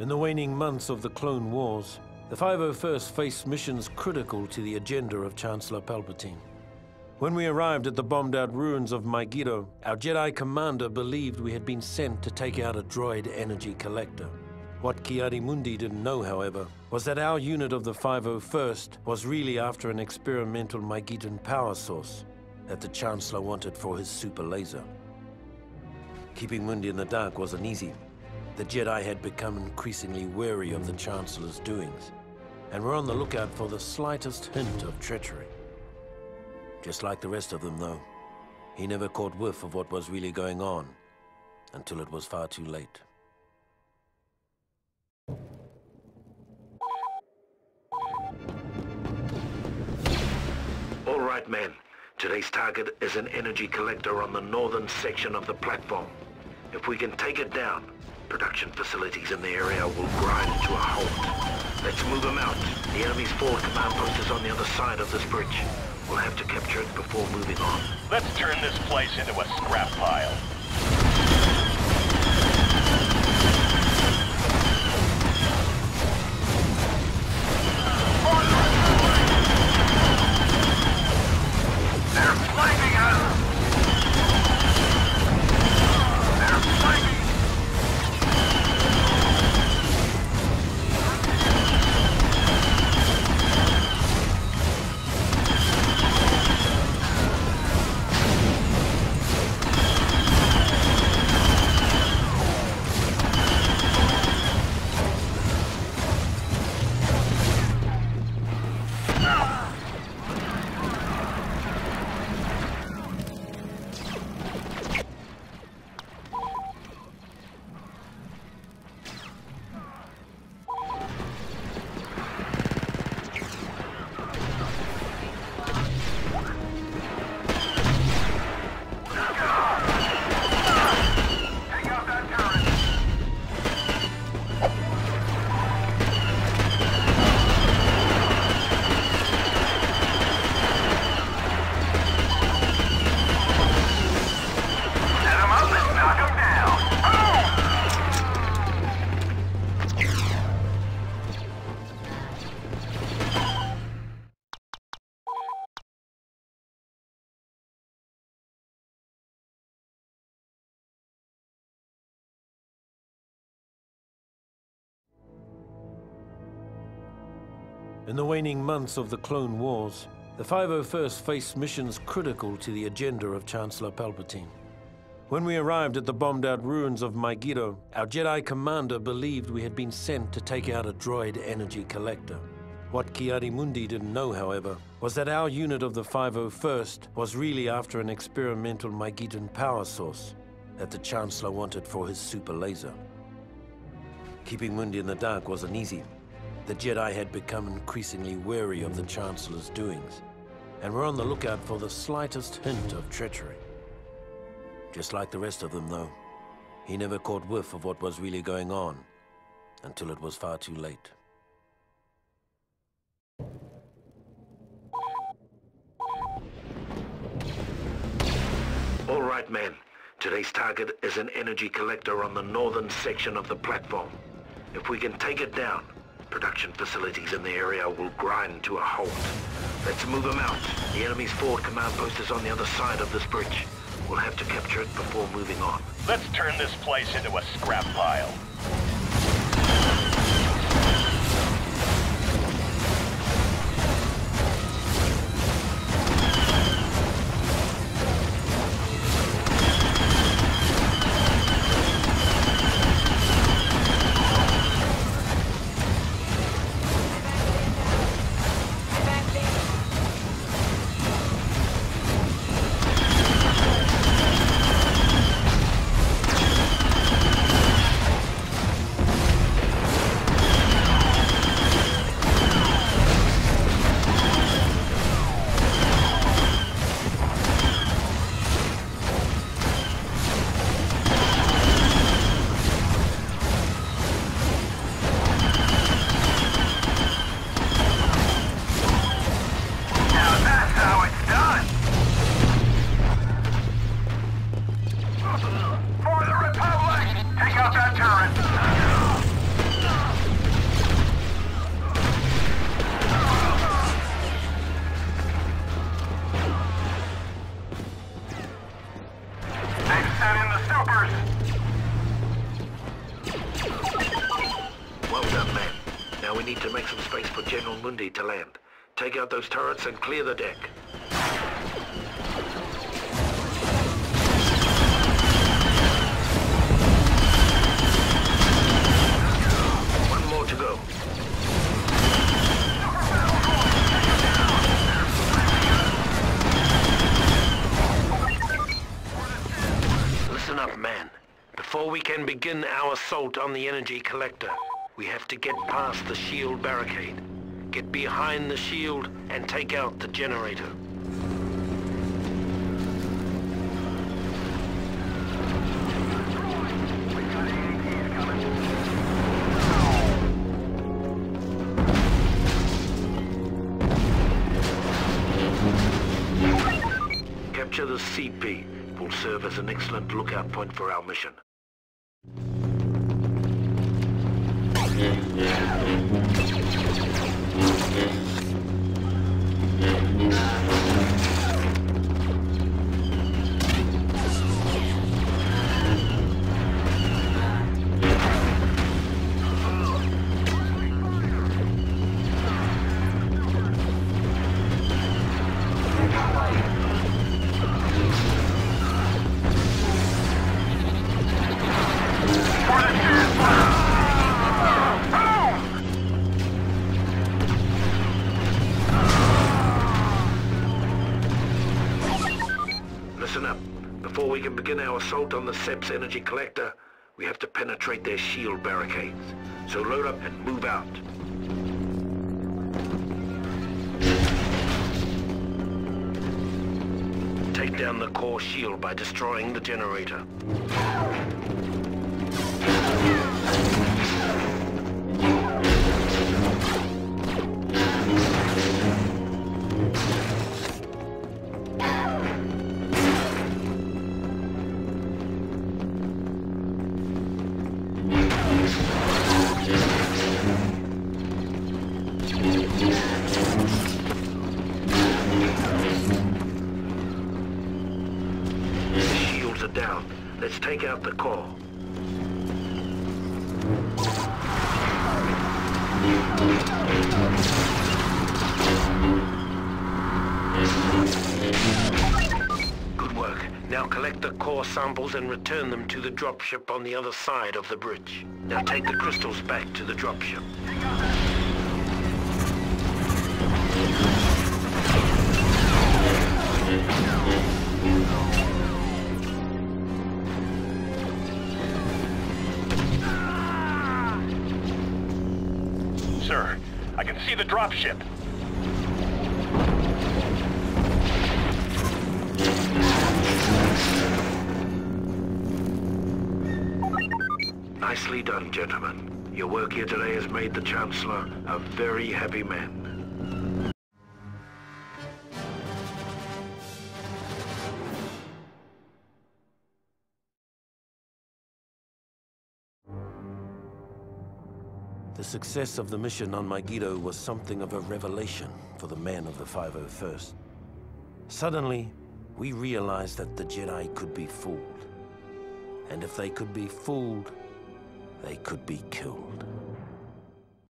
In the waning months of the Clone Wars, the 501st faced missions critical to the agenda of Chancellor Palpatine. When we arrived at the bombed-out ruins of Mygeetan, our Jedi commander believed we had been sent to take out a droid energy collector. What Ki-Adi-Mundi didn't know, however, was that our unit of the 501st was really after an experimental Mygeetan power source that the Chancellor wanted for his super laser. Keeping Mundi in the dark wasn't easy. The Jedi had become increasingly wary of the Chancellor's doings, and were on the lookout for the slightest hint of treachery. Just like the rest of them, though, he never caught whiff of what was really going on until it was far too late. All right, men. Today's target is an energy collector on the northern section of the platform. If we can take it down, production facilities in the area will grind to a halt. Let's move them out. The enemy's forward command post is on the other side of this bridge. We'll have to capture it before moving on. Let's turn this place into a scrap pile. In the waning months of the Clone Wars, the 501st faced missions critical to the agenda of Chancellor Palpatine. When we arrived at the bombed-out ruins of Mygeetan, our Jedi commander believed we had been sent to take out a droid energy collector. What Ki-Adi-Mundi didn't know, however, was that our unit of the 501st was really after an experimental Mygeetan power source that the Chancellor wanted for his super laser. Keeping Mundi in the dark wasn't easy. The Jedi had become increasingly wary of the Chancellor's doings, and were on the lookout for the slightest hint of treachery. Just like the rest of them, though, he never caught whiff of what was really going on until it was far too late. All right, men. Today's target is an energy collector on the northern section of the platform. If we can take it down, production facilities in the area will grind to a halt. Let's move them out. The enemy's forward command post is on the other side of this bridge. We'll have to capture it before moving on. Let's turn this place into a scrap pile. need to make some space for General Mundi to land. Take out those turrets and clear the deck. One more to go. Listen up, man. Before we can begin our assault on the energy collector, we have to get past the shield barricade. Get behind the shield and take out the generator. Capture the CP. It will serve as an excellent lookout point for our mission. Begin our assault on the SEP's energy collector, we have to penetrate their shield barricades. So load up and move out. Take down the core shield by destroying the generator. Let's take out the core. Good work. Now collect the core samples and return them to the dropship on the other side of the bridge. Now take the crystals back to the dropship. Sir, I can see the dropship. Nicely done, gentlemen. Your work here today has made the Chancellor a very happy man. The success of the mission on Mygeetan was something of a revelation for the men of the 501st. Suddenly, we realized that the Jedi could be fooled. And if they could be fooled, they could be killed.